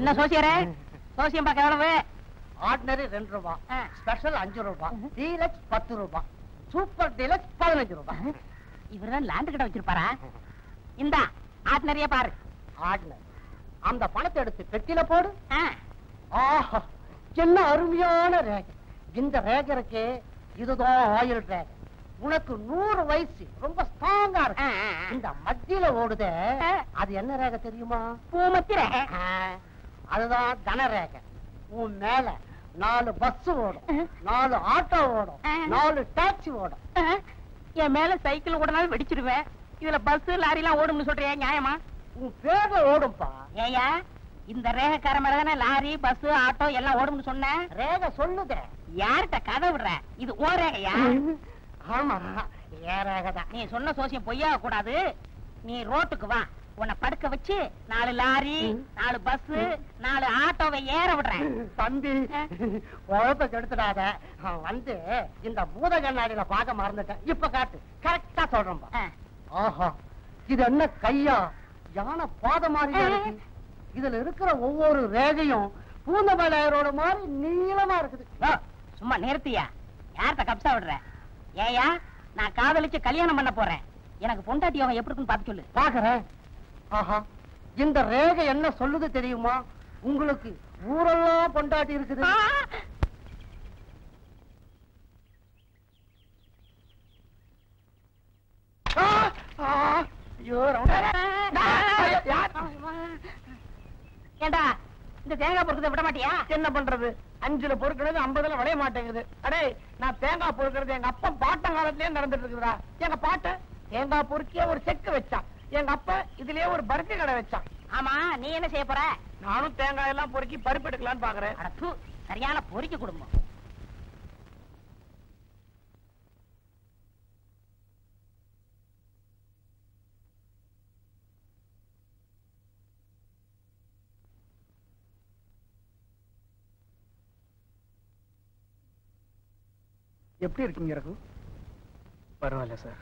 என்ன சோசியரே? சோசியம் பார்க்க எவ்வளவு? ஆர்டினரி 2 ரூபாய், ஸ்பெஷல் 5 ரூபாய், டீலக்ஸ் 10 ரூபாய், சூப்பர் டீலக்ஸ் 15 ரூபாய். இவர்தான் லேண்ட் கிட்ட வச்சிருப்பாரா? இந்த ஆர்டினரியா பாரு. ஆர்டினரி அந்த பணத்தை எடுத்து பெட்டியில போடு. ஆஹா, என்ன அருமையான ரேகை. இந்த ரேகை இருக்கு, இதுதான் ஆயில் ரேகை. உனக்கு 100 வயசு, ரொம்ப ஸ்ட்ராங்கா இருக்கு. இந்த மத்தியில ஓடுதே, அது என்ன ரேகை தெரியுமா? பூமத்தி ரேகை. அதுதான் தன ரேகை. உன் மேல 4 பஸ் ஓடும், 4 ஆட்டோ ஓடும், 4 டாக்ஸி ஓடும். என் மேல சைக்கிள் ஓடனாலும் வெடிச்சிருவேன். இதுல பஸ் லாரி எல்லாம் ஓடும்னு சொல்றியா? நியாயமா? உன் பேர்ல ஓடும்பா. ஏயா, இந்த ரேகைக்கார மேல லாரி பஸ் ஆட்டோ எல்லாம் ஓடும்னு சொன்ன? ரேகை சொல்லுதே. யார்கிட்ட கதை விடுற? இது ஓ ரேகையா? ஆமா, ஏன் ரேகைதான். நீ சொன்ன சோசியம் பொய்யாக கூடாது. நீ ரோட்டுக்கு வா, உன்னை படுக்க வச்சு 4 லாரி, 4 பஸ், 4 ஆட்டோவை ஏற விடுறேன். தம்பி, உழப்ப கெடுத்துடாத. வந்து இந்த பூத கண்ணாடியில பார்க்க மறந்துட்டேன், இப்ப காட்டு. கரெக்டா சொல்றேன்பா. ஆஹா, இது என்ன கையா? யானை பாத மாதிரி இருக்கு. இதுல இருக்கிற ஒவ்வொரு ரேகையும் பூந்தமலையரோட மாதிரி நீளமா இருக்குது. சும்மா நிறுத்தியா? யார்கிட்ட கப்சா விடுற? ஏயா, நான் காதலிச்சு கல்யாணம் பண்ண போறேன். எனக்கு பொண்டாட்டி அவன் எப்படி இருக்குன்னு பார்த்து சொல்லு. பாக்குறேன். ஆஹா, இந்த ரேகை என்ன சொல்லுது தெரியுமா? உங்களுக்கு ஊரெல்லாம் பொண்டாட்டி இருக்குது. ஏண்டா, இந்த தேங்காய் பொறுக்கிறத விட மாட்டியா? என்ன பண்றது, 5ல பொறுக்கிறது 50ல விளைய மாட்டேங்குது. அடே, நான் தேங்காய் பொறுக்கிறது எங்க அப்பா பாட்டம் காலத்திலேயே நடந்துட்டு இருக்குதுடா. எங்க பாட்ட தேங்காய் பொறுக்கிய ஒரு செக்கு வச்சான். எங்க அப்பா இதுலயே ஒரு பருப்பு கடை வச்சான். ஆமா, நீ என்ன செய்ய போற? நானும் தேங்காய் எல்லாம் பொறுக்கி பருப்பு எடுக்கலான்னு பாக்குறேன். சரியான பொறுக்கி குடும்பம். எப்படி இருக்கீங்க ரகு? பரவாயில்ல சார்,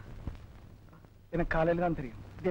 எனக்கு காலையில தான் தெரியும். இது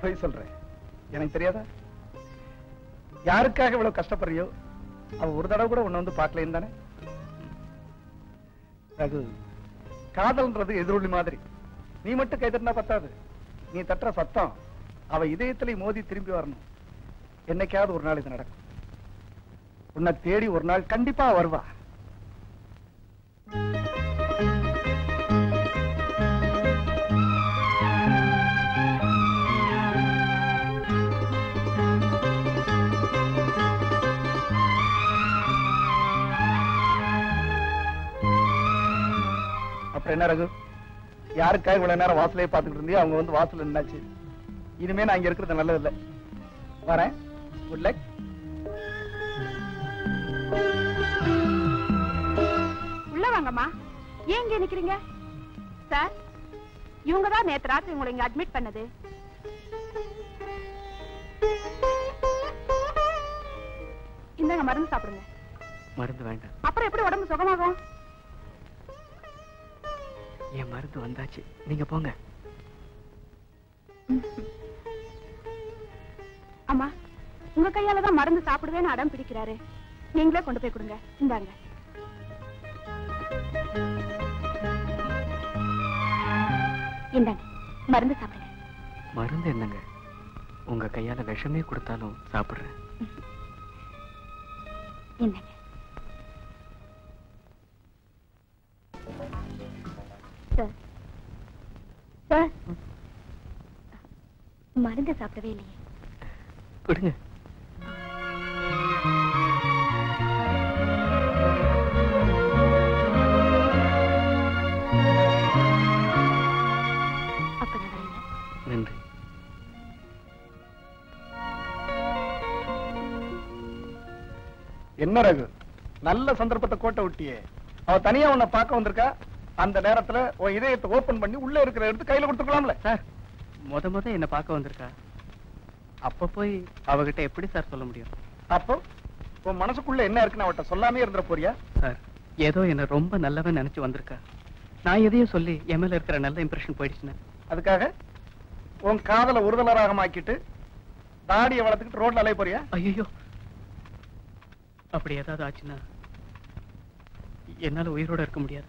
போய் சொல்றேன். எனக்கு தெரியாதா? யாருக்காக இவ்வளவு கஷ்டப்படுறியோ அவ ஒரு தடவை கூட உன்னை வந்து பார்க்கல தானே. ரகு, காதல்ன்றது எதிரொலி மாதிரி. நீ மட்டும் கை தட்டினா பத்தாது, நீ தட்டுற சத்தம் அவ இதயத்திலே மோதி திரும்பி வரணும். என்னைக்காவது ஒரு நாள் இது நடக்கும். உன்னை தேடி ஒரு நாள் கண்டிப்பா வருவா. என்ன ரகு, யாருக்காக இவ்வளவு நேரம் வாசலையே பார்த்துட்டு இருந்தீங்க? அவங்க வந்து வாசல் என்னாச்சு? இனிமே நான் இங்க இருக்கிறது நல்லது இல்லை. வரேன். Good luck. உள்ள வாங்கம்மா. ஏன் இங்க நிக்கிறீங்க? சார், இவங்கதான் நேற்று ராத்திரி உங்களை இங்க அட்மிட் பண்ணது. இந்தாங்க மருந்து சாப்பிடுங்க. மருந்து வேண்டாம். அப்புறம் எப்படி உடம்பு சுகமாகும்? என் மருந்து வந்தாச்சு, நீங்க போங்க. அம்மா, உங்க கையாலதான் மருந்து சாப்பிடுவேன்னு அடம் பிடிக்கிறாரு. நீங்களே கொண்டு போய் கொடுங்க. இந்தாங்க. இந்தாங்க மருந்து சாப்பிடுங்க. மருந்து என்னங்க, உங்க கையால விஷமே கொடுத்தாலும் சாப்பிடுறேன். இந்தாங்க. மருந்து சாப்பிடவே இல்லையே. கொடுங்க. என்ன ரகு, நல்ல சந்தர்ப்பத்தை கோட்டை விட்டியே. அவ தனியா உன்னை பார்க்க வந்திருக்கா, அந்த நேரத்துல உன் இதயத்தை ஓபன் பண்ணி உள்ள இருக்கிற எடுத்து கையில கொடுத்துக்கலாம்ல. சார் முத என்ன பார்க்க வந்திருக்கா, அப்ப போய் அவகிட்ட எப்படி சார் சொல்ல முடியும்? அப்போ உன் மனசுக்குள்ள என்ன இருக்குன்னு அவட்ட சொல்லாமே இருந்துட போறியா? சார் ஏதோ என்ன ரொம்ப நல்லவன் நினைச்சு வந்திருக்கா, நான் எதையும் சொல்லி என் மேல இருக்கிற நல்ல இம்ப்ரெஷன் போயிடுச்சுன்னு அதுக்காக உன் காதல உறுதலராக ஆக்கிட்டு தாடியை வளர்த்துக்கிட்டு ரோட்ல அலைய போறியா? ஐயோ, அப்படி ஏதாவது ஆச்சுன்னா என்னால உயிரோட இருக்க முடியாது.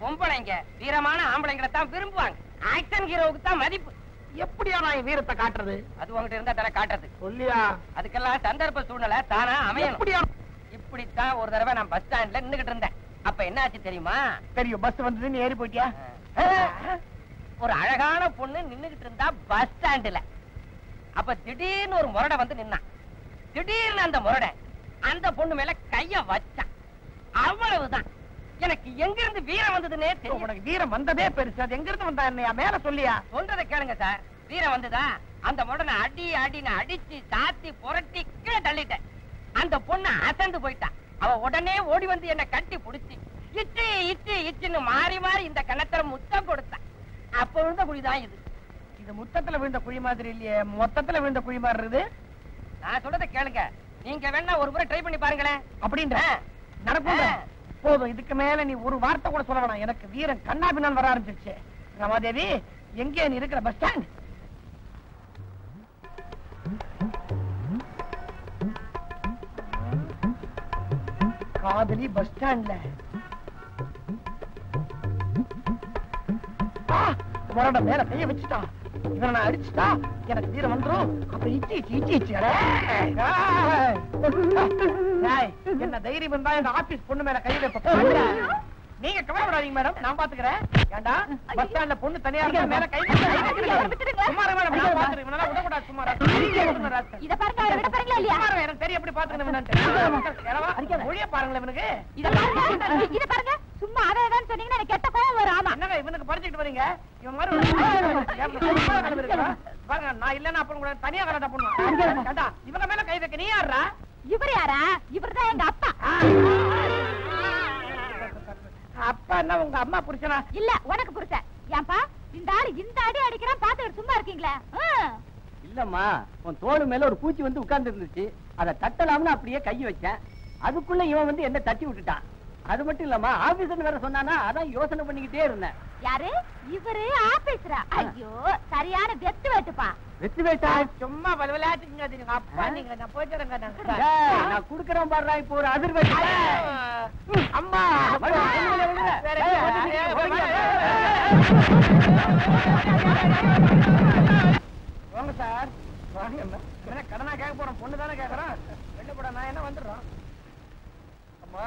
பொம்பளைங்க வீரமான ஆம்பளைங்களை தான் விரும்புவாங்க. ஆக்ஷன் ஹீரோவுக்கு தான் மதிப்பு. எப்படியா நான் வீரத்தை காட்டுறது? அது உங்ககிட்ட இருந்தா தர காட்டுறது சொல்லியா? அதுக்கெல்லாம் சந்தர்ப்ப சூழ்நிலை தானா அமையணும். இப்படித்தான் ஒரு தடவை நான் பஸ் ஸ்டாண்ட்ல நின்னுகிட்டு இருந்தேன். அப்ப என்ன ஆச்சு தெரியுமா? தெரியும். பஸ் வந்ததுன்னு ஏறி போயிட்டியா? ஒரு அழகான பொண்ணு நின்னுகிட்டு இருந்தா பஸ் ஸ்டாண்ட்ல. அப்ப திடீர்னு ஒரு முரடை வந்து நின்னான். திடீர்னு அந்த முரடை அந்த பொண்ணு மேல கைய வச்சான். அவ்வளவுதான். எனக்கு எங்க இருந்து வீரம் வந்ததுன்னே தெரியும். உனக்கு வீரம் வந்ததே பெருசு. அது எங்க இருந்து வந்தா என்னையா மேல சொல்லியா? சொல்றதை கேளுங்க சார். வீரம் வந்ததா அந்த முடனை அடி அடினு அடிச்சு சாத்தி புரட்டி கீழே தள்ளிட்டேன். அந்த பொண்ணு அசந்து போயிட்டா. அவ உடனே ஓடி வந்து என்னை கட்டி புடிச்சு இச்சு இச்சு இச்சுன்னு மாறி மாறி இந்த கணத்துல முத்தம் கொடுத்தான். அப்ப விழுந்த குழிதான் இது. இது முத்தத்துல விழுந்த குழி மாதிரி இல்லையே, மொத்தத்துல விழுந்த குழி மாறுறது. நான் சொல்றதை கேளுங்க. நீங்க வேணா ஒரு முறை ட்ரை பண்ணி பாருங்களேன். அப்படின்ற நடக்குங்க. போதும், இதுக்கு மேல நீ ஒரு வார்த்தை கூட சொல்ல வேணாம். எனக்கு வீரன் கண்ணா பின்னால் வர ஆரம்பிச்சிருச்சு. ரமாதேவி, எங்கே நீ இருக்கிற பஸ் ஸ்டாண்ட்? காதலி பஸ் ஸ்டாண்ட்ல. முரட மேல கைய வச்சுட்டான். இவனை அடிச்சுட்டா எனக்கு வீரம் வந்துடும். அப்புறம் இச்சி இச்சி இச்சி. என்ன தைரியம் இருந்தா இந்த ஆபீஸ் பொண்ணு மேல கையில போட? நீங்க கவலைப்படாதீங்க மேடம், நான் பாத்துக்கிறேன். ஏண்டா பஸ் ஸ்டாண்ட்ல பொண்ணு தனியா இருக்க மேல கை சுமார் மேடம், நான் பாத்துக்கிறேன். இவனால விடக்கூடாது. சுமாரா இத பாருங்க, விட பாருங்களா இல்லையா? சுமார் மேடம் சரி, அப்படி பாத்துக்கணும். இவனால ஒளிய பாருங்களேன். இவனுக்கு இத பாருங்க, இத பாருங்க. சும்மா அதான் சொன்னீங்கன்னா எனக்கு கெட்ட கோவம் வரும். ஆமா என்னங்க இவனுக்கு படிச்சுட்டு வரீங்க? இவன் மாதிரி பாருங்க, நான் இல்லன்னா அப்புறம் கூட தனியா கலட்டா பண்ணுவான். கேட்டா இவங்க மேல கை வைக்க நீ யாரா? இவர் யாரா? இவர் தான் எங்க அப்பா. அப்பா என்ன உங்க அம்மா புருஷனா? இல்ல உனக்கு புருஷன். ஏன்பா இந்த ஆளு இந்த அடி அடிக்கிறான் பாத்துக்கிட்டு சும்மா இருக்கீங்களா? இல்லம்மா, உன் தோளு மேல ஒரு பூச்சி வந்து உட்கார்ந்து இருந்துச்சு. அதை தட்டலாம்னு அப்படியே கை வச்சேன். அதுக்குள்ள இவன் வந்து என்ன தட்டி விட்டுட்டான். அது மட்டும் இல்லாம ஆபீசர் வேற சொன்னானா, அதான் யோசனை பண்ணிக்கிட்டே இருந்தேன். யாரு இவரு? ஆபீசரா? ஐயோ சரியான வெத்து வேட்டுப்பா. வெத்து வேட்டா சும்மா வலவலாட்டிங்க. நீங்க அப்பா, நீங்க நான் போயிடுறேங்க. நான் குடுக்குறேன் பாருடா. இப்போ ஒரு அதிர் வெட்டு. அம்மா வாங்க சார், வாங்க. என்ன கடனா கேட்க போறோம்? பொண்ணு தானே கேட்கறோம். வெளில போட நான் என்ன வந்துடுறோம். அம்மா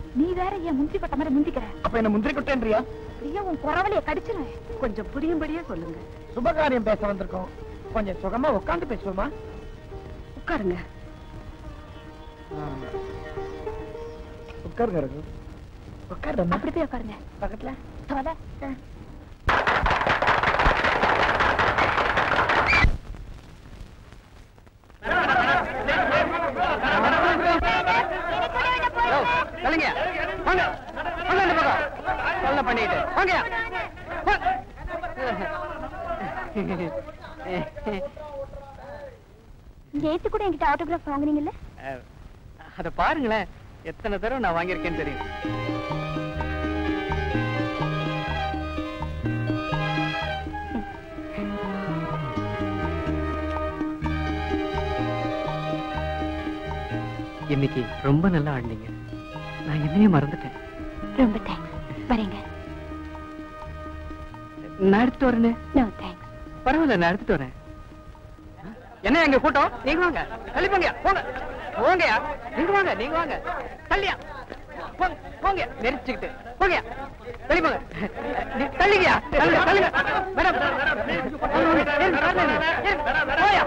நீ வேற ஏன் முந்திரிக்கொட்ட மாதிரி முந்திக்கிற? அப்ப என்ன முந்திரிக்கொட்டேன்றியா? அப்படியே உன் குறவலையை கடிச்சுன. கொஞ்சம் புரியும்படியே சொல்லுங்க. சுபகாரியம் பேச வந்திருக்கோம். கொஞ்சம் சுகமா உட்காந்து பேசுவோமா? உட்காருங்க உட்காருங்க உட்காரு. அப்படி போய் உட்காருங்க பக்கத்துல. ஜெயித்து கூட என்கிட்ட ஆட்டோகிராஃப் வாங்குறீங்கல்ல? அத பாருங்களேன், எத்தனை தடவை நான் வாங்கியிருக்கேன்னு தெரியும். இன்னைக்கு ரொம்ப நல்லா ஆடினீங்க. நான் என்னையே மறந்துட்டேன். ரொம்ப தேங்க்ஸ். வரேங்க. நான் எடுத்துட்டு வரேனே. No thanks. பரவாயில்ல, நான் எடுத்துட்டு வரேன். என்ன எங்க கூட்டம்? நீங்க வாங்க, கழிப்பங்க, போங்க போங்கயா, நீங்க வாங்க, தள்ளியா போங்க, போங்க, நெரிச்சுக்கிட்டு போங்கயா, தள்ளிப்போங்க, தள்ளிங்கயா, தள்ளுங்க, மேடம், போயா.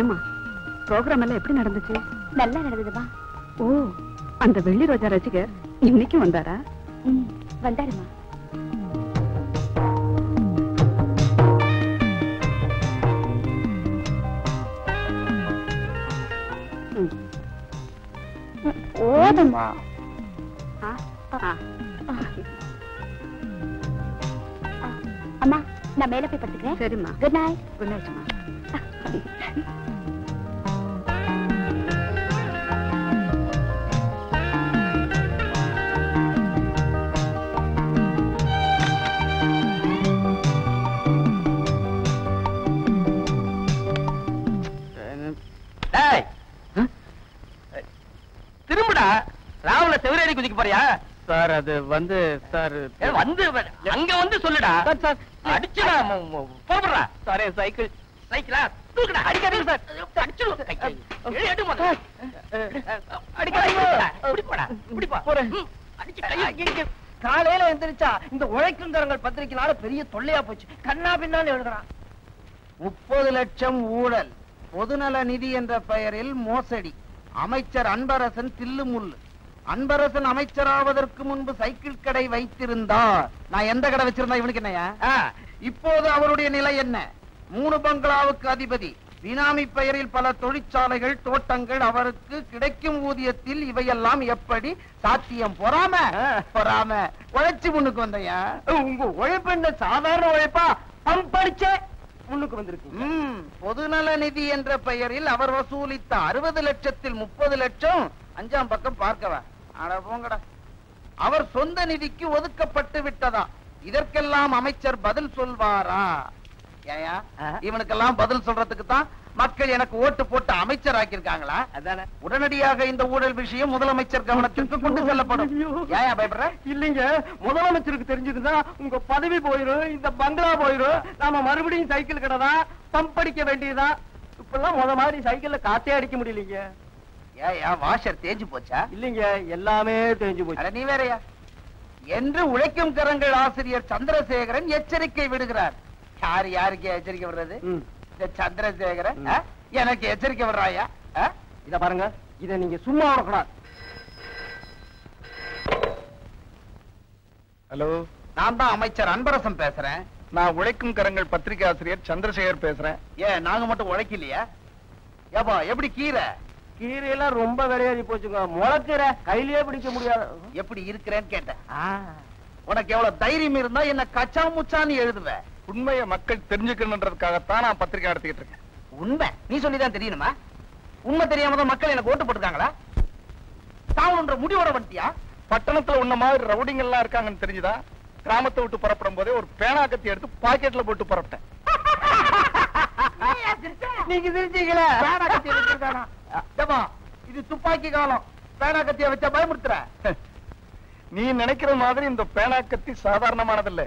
ஏமா, ப்ரோக்ராம் எல்லாம் எப்படி நடந்துச்சு? நல்லா நடந்ததுமா. ஓ, அந்த வெள்ளி ரோஜா ரசிகர் இன்னைக்கும் வந்தாரா? ம், வந்தாருமா. ஓதமா. அம்மா, நான் மேல போய் படுத்துக்கிறேன். சரிம்மா, குட் நைட். குட் நைட்மா. திரும்படா, ராவல செவரேரி குதிக்க போறியா? சார் அது வந்து சார் வந்து அங்க வந்து சொல்லுடா சார். அடிச்சுடா, போடுறா சார். சைக்கிள் சைக்கிளா தூக்குடா, அடிக்காதீங்க சார், அடிச்சுடுவோம். சைக்கிள் எடுத்து போடா, அடிக்காதீங்க, இப்படி போடா, இப்படி போ, அடிச்சு. காலையில எந்திரிச்சா இந்த உழைக்கும் தரங்கள் பத்திரிக்கையினால பெரிய தொல்லையா போச்சு. கண்ணா பின்னான்னு எழுதுறான். 30 லட்சம் ஊழல், பொதுநல நிதி என்ற பெயரில் மோசடி, அமைச்சர் அன்பரசன் தில்லு முள்ளு. அன்பரசன் அமைச்சராவதற்கு முன்பு சைக்கிள் கடை வைத்திருந்தார். நான் எந்த கடை வச்சிருந்தா இவனுக்கு என்னையா? இப்போது அவருடைய நிலை என்ன? 3 பங்களாவுக்கு அதிபதி, பினாமி பெயரில் பல தொழிற்சாலைகள், தோட்டங்கள். அவருக்கு கிடைக்கும் ஊதியத்தில் இவையெல்லாம் எப்படி சாத்தியம்? பொறாம பொறாம. உழைச்சி முன்னுக்கு வந்தையா? உங்க உழைப்பு என்ன சாதாரண உழைப்பா? பம்படிச்சே முன்னுக்கு வந்திருக்கு. பொதுநல நிதி என்ற பெயரில் அவர் வசூலித்த 60 லட்சத்தில் 30 லட்சம் 5ஆம் பக்கம் பார்க்கவா? அட போங்கடா. அவர் சொந்த நிதிக்கு ஒதுக்கப்பட்டு விட்டதா? இதற்கெல்லாம் அமைச்சர் பதில் சொல்வாரா? ஏயா, இவனுக்கெல்லாம் பதில் சொல்றதுக்கு தான் மக்கள் எனக்கு ஓட்டு போட்டு அமைச்சர் ஆக்கியிருக்காங்களா? அதான உடனடியாக இந்த ஊழல் விஷயம் முதலமைச்சர் கவனத்திற்கு கொண்டு செல்லப்படும். ஏன் பயப்படுற? இல்லைங்க, முதலமைச்சருக்கு தெரிஞ்சதுன்னா உங்க பதவி போயிடும், இந்த பங்களா போயிடும், நாம மறுபடியும் சைக்கிள் கடை பம்ப் அடிக்க வேண்டியதுதான். இப்பெல்லாம் முத மாதிரி சைக்கிள்ல காத்தே அடிக்க முடியலீங்க. ஏயா, வாஷர் தேஞ்சு போச்சா? இல்லைங்க, எல்லாமே தேஞ்சு போச்சு. நீ வேறயா என்று உழைக்கும் கரங்கள் ஆசிரியர் சந்திரசேகரன் எச்சரிக்கை விடுகிறார். யாரு யாருக்கு எச்சரிக்கை விடுறது? சந்திரசேகரன் எனக்கு எச்சரிக்கை விடுறாயா? இத பாருங்க, இத நீங்க சும்மா வரக்கூடாது. ஹலோ, நான் தான் அமைச்சர் அன்பரசன் பேசுறேன். நான் உழைக்கும் கரங்கள் பத்திரிகை ஆசிரியர் சந்திரசேகர் பேசுறேன். ஏன் நாங்க மட்டும் உழைக்கலையா? ஏப்பா, எப்படி கீரை? கீரையெல்லாம் ரொம்ப விலையேறி போச்சுங்க. முளைக்கிற கையிலேயே பிடிக்க முடியாது. எப்படி இருக்கிறேன்னு கேட்டேன். உனக்கு எவ்வளவு தைரியம் இருந்தா என்ன கச்சா முச்சான்னு எழுதுவேன்? உண்மையை மக்கள் தெரிஞ்சுக்கணுன்றதுக்காகத்தான் நான் பத்திரிகை நடத்திக்கிட்டு இருக்கேன். உண்மை நீ சொல்லிதான் தெரியணுமா? உண்மை தெரியாமதான் மக்கள் எனக்கு ஓட்டு போட்டுருக்காங்களா? தாவணுன்ற முடிவோட வந்துட்டியா? பட்டணத்துல உன்ன மாதிரி ரவுடிங் எல்லாம் இருக்காங்கன்னு தெரிஞ்சுதான் கிராமத்தை விட்டு புறப்படும் போதே ஒரு பேனா கத்தி எடுத்து பாக்கெட்ல போட்டு புறப்பட்டேன். நீங்க தெரிஞ்சீங்களா? பேனா கத்தி வச்சிருக்கானா? இது துப்பாக்கி காலம். பேனா கத்திய வச்சா பயமுறுத்துற. நீ நினைக்கிற மாதிரி இந்த பேனா கத்தி சாதாரணமானதில்லை.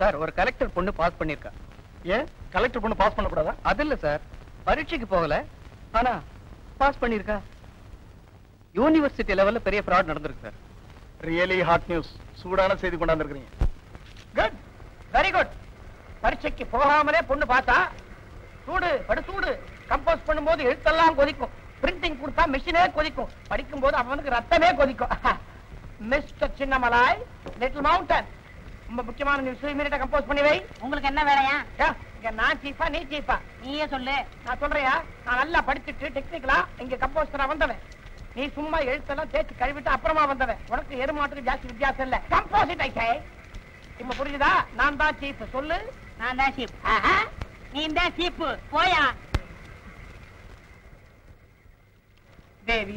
சார்? ஒரு கலெக்டர் பொண்ணு பாஸ் பண்ணியிருக்கா. ஏன் கலெக்டர் பொண்ணு பாஸ் பண்ணக்கூடாதா? அது இல்லை சார், பரீட்சைக்கு போகல, ஆனா பாஸ் பண்ணியிருக்கா. யூனிவர்சிட்டி லெவலில் பெரிய ஃப்ராட் நடந்திருக்கு சார். ரியலி ஹாட் நியூஸ், சூடான செய்தி கொண்டாந்துருக்கிறீங்க. Good, very good. பரீட்சைக்கு போகாமலே பொண்ணு பார்த்தா சூடு படுசூடு. கம்போஸ் பண்ணும்போது எழுத்தெல்லாம் கொதிக்கும், பிரிண்டிங் கொடுத்தா மிஷினே கொதிக்கும், படிக்கும் போது அவனுக்கு ரத்தமே கொதிக்கும். மிஸ்டர் சின்னமலாய், லிட்டில் மவுண்டன், ரொம்ப முக்கியமான நியூஸ், இமீடியட்டா கம்போஸ் பண்ணி வை. உங்களுக்கு என்ன வேலையா? நான் சீஃபா நீ சீஃபா? நீயே சொல்லு. நான் சொல்றியா? நான் நல்லா படிச்சுட்டு டெக்னிக்கலா இங்க கம்போஸ் பண்ண வந்தவன். நீ சும்மா எழுத்தெல்லாம் தேய்ச்சி கழுவிட்டு அப்புறமா வந்தவன். உனக்கு எருமாட்டுக்கு ஜாஸ்தி வித்தியாசம் இல்ல. கம்போசிட் ஐசை இப்ப புரிஞ்சுதா? நான் தான் சீஃப். சொல்லு. நான் தான் சீஃப். நீ தான் சீப்பு போயா. தேவி,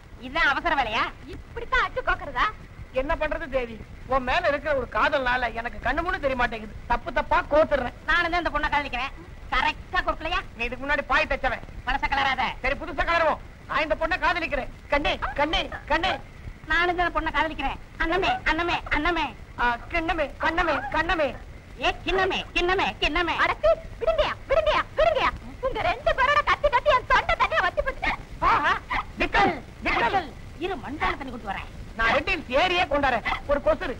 இதுதான் அவசர வேலையா? இப்படித்தான் அச்சு கோக்குறதா? என்ன பண்றது தேவி, உன் மேல இருக்கிற ஒரு காதல்னால எனக்கு கண்ணு மூணு தெரிய மாட்டேங்குது. தப்பு தப்பா கோத்துறேன். நானும் தான் இந்த பொண்ணை காதலிக்கிறேன். கரெக்டா கொடுக்கலையா? நீ இதுக்கு முன்னாடி பாய் தச்சவன். மனச கலராத. சரி, புதுசா கலருவோம். நான் இந்த பொண்ணை காதலிக்கிறேன். கண்ணே கண்ணே கண்ணே. நானும் தான் பொண்ணை காதலிக்கிறேன். அண்ணமே அண்ணமே அண்ணமே கிண்ணமே கண்ணமே கண்ணமே ஏ கிண்ணமே கிண்ணமே கிண்ணமே. அடக்கு விடுங்கயா விடுங்கயா விடுங்கயா. உங்க ரெண்டு பேரோட கத்தி கத்தி என் தொண்டை தண்ணியா வத்தி போச்சு. இரு மண்டான தண்ணி கொண்டு வரேன். நான் ரெட்டில் ஏரியே கொண்டாறேன். ஒரு கொசுரு